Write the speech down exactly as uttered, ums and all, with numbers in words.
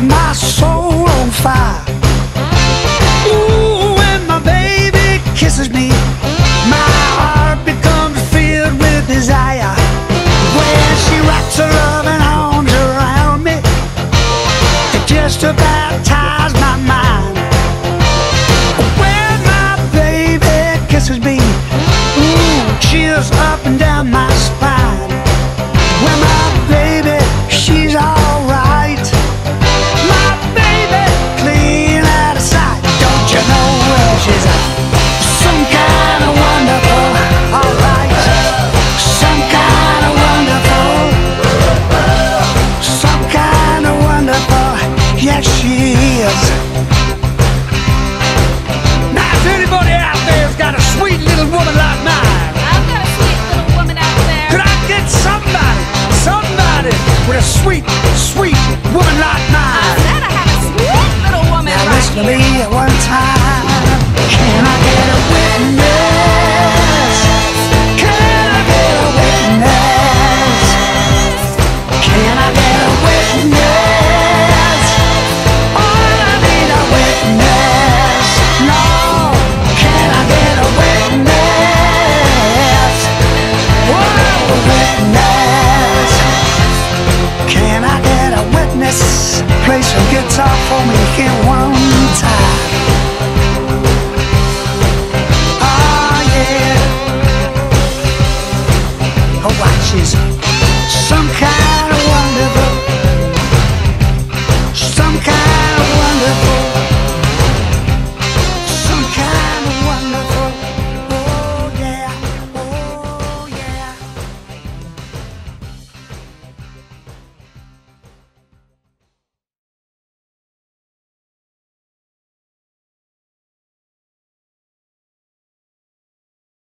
sets my soul on fire. Ooh, when my baby kisses me, my heart becomes filled with desire. When she wraps her loving arms around me, it just about ties my mind. When my baby kisses me, ooh, cheers up.